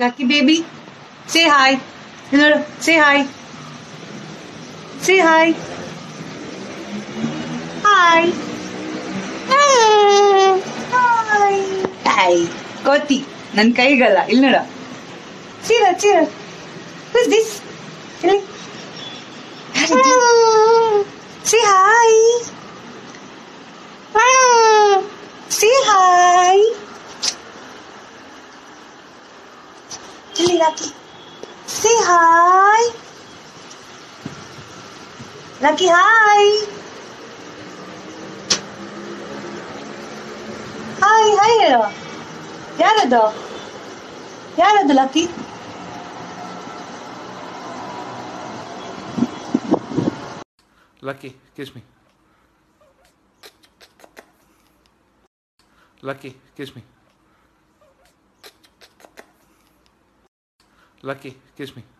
Lucky baby, say hi. Hello, say hi. Say hi. Hi. Hi. Hi. Koti, nan kai gala. Ilnada. See that, see that. Who's this? Hello. Say hi. Say hi. Lucky. Say hi. Lucky, hi. Hi, hi, hello. Yarado. Yarado, Lucky. Lucky, kiss me. Lucky, kiss me. Lucky, kiss me.